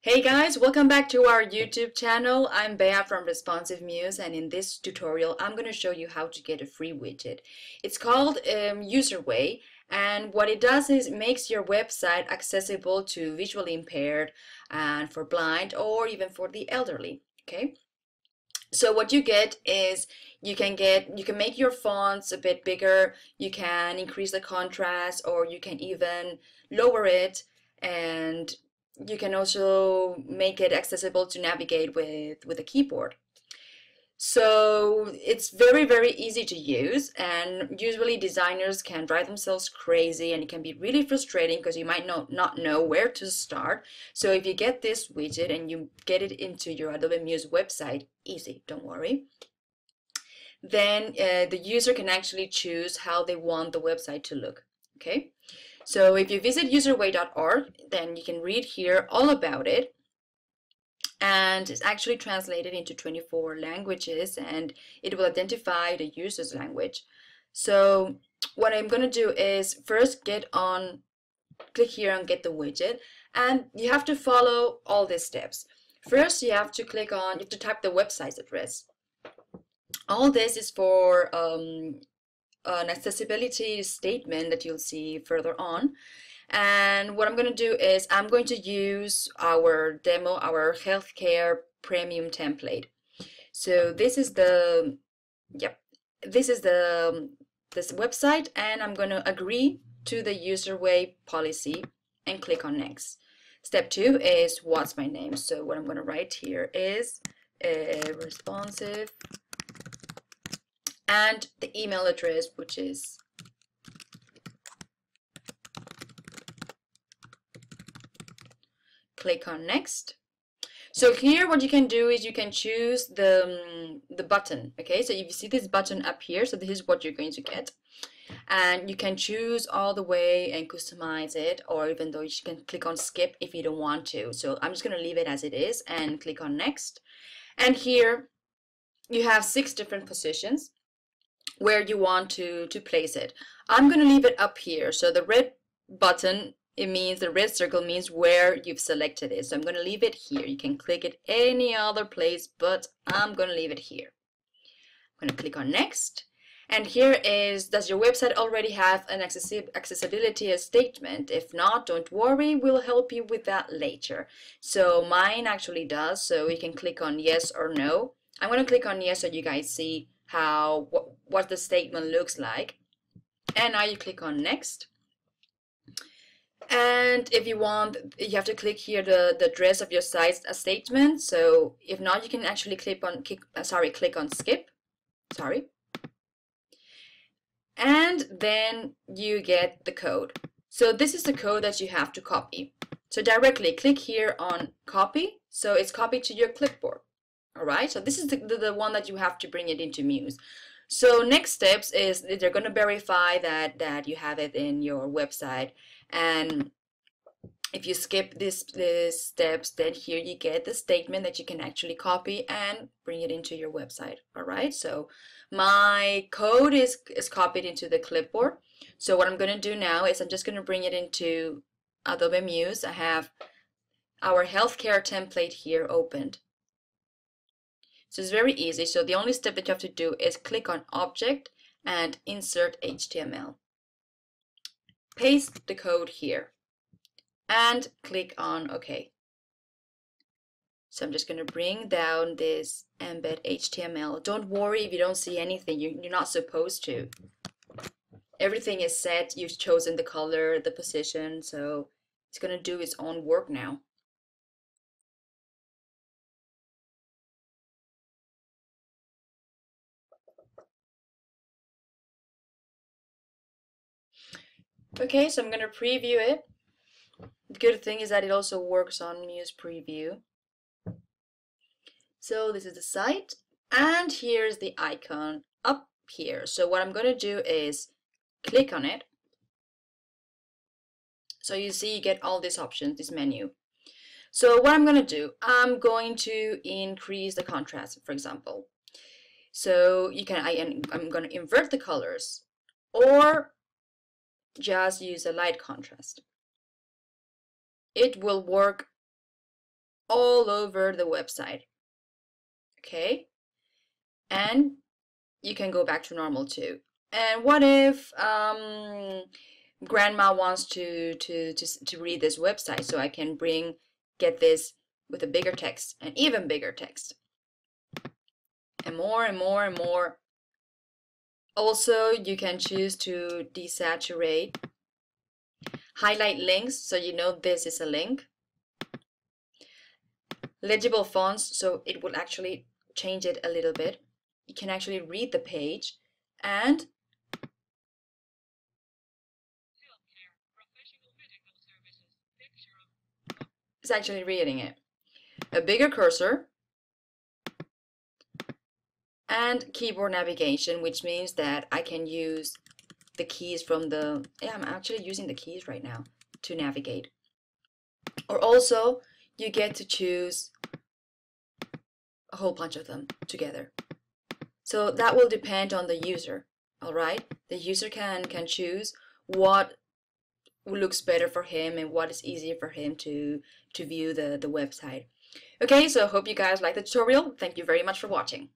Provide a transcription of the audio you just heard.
Hey guys, welcome back to our YouTube channel. I'm Bea from Responsive Muse, and in this tutorial I'm going to show you how to get a free widget. It's called UserWay, and what it does is it makes your website accessible to visually impaired and for blind or even for the elderly. Okay? So what you get is you can make your fonts a bit bigger, you can increase the contrast, or you can even lower it, and you can also make it accessible to navigate with a keyboard. So it's very, very easy to use, and usually designers can drive themselves crazy, and it can be really frustrating because you might not know where to start. So if you get this widget and you get it into your Adobe Muse website, easy, don't worry, then the user can actually choose how they want the website to look. Okay, so if you visit userway.org, then you can read here all about it, and it's actually translated into 24 languages, and it will identify the user's language. So what I'm going to do is first click here on get the widget, and you have to follow all these steps. First, you have to type the website's address. All this is for an accessibility statement that you'll see further on. And what I'm going to do is I'm going to use our demo, our healthcare premium template. So this is the, this website, and I'm going to agree to the UserWay policy and click on next. Step two is what's my name. So what I'm going to write here is responsive, and the email address, which is click on next. So here what you can do is you can choose the button. Okay, so if you see this button up here, so this is what you're going to get, and you can choose all the way and customize it, or even though you can click on skip if you don't want to. So I'm just going to leave it as it is and click on next. And here you have 6 different positions where you want to place it. I'm going to leave it up here. So the red button, it means the red circle means where you've selected it. So I'm going to leave it here. You can click it any other place, but I'm going to leave it here. I'm going to click on next. And here is, does your website already have an accessibility statement? If not, don't worry, we'll help you with that later. So mine actually does. So you can click on yes or no. I'm going to click on yes so you guys see how what the statement looks like. And now you click on next. And if you want, you have to click here the address of your site's statement. So if not, you can actually click on skip. And then you get the code. So this is the code that you have to copy. So directly click here on copy. So it's copied to your clipboard. Alright, so this is the one that you have to bring it into Muse. So next steps is they're going to verify that you have it in your website. And if you skip these steps, then here you get the statement that you can actually copy and bring it into your website. Alright, so my code is copied into the clipboard. So what I'm going to do now is I'm just going to bring it into Adobe Muse. I have our healthcare template here opened. So it's very easy. So the only step that you have to do is click on object and insert HTML. Paste the code here and click on OK. So I'm just going to bring down this embed HTML. Don't worry if you don't see anything. You're not supposed to. Everything is set. You've chosen the color, the position. So it's going to do its own work now. Okay, so I'm going to preview it. The good thing is that it also works on Muse Preview. So this is the site, and here's the icon up here. So what I'm going to do is click on it. So you see you get all these options, this menu. So what I'm going to do, I'm going to increase the contrast, for example. So I'm going to invert the colors. or just use a light contrast. It will work all over the website. Okay, and you can go back to normal too. And what if grandma wants to read this website? So I can get this with a bigger text, and even bigger text, and more and more and more. Also, you can choose to desaturate, highlight links so you know this is a link, legible fonts so it will actually change it a little bit. You can actually read the page, and it's actually reading it. A bigger cursor and keyboard navigation, which means that I can use the keys from the, yeah, I'm actually using the keys right now to navigate. Or also you get to choose a whole bunch of them together. So that will depend on the user. All right, the user can choose what looks better for him and what is easier for him to view the website. Okay, so I hope you guys like the tutorial. Thank you very much for watching.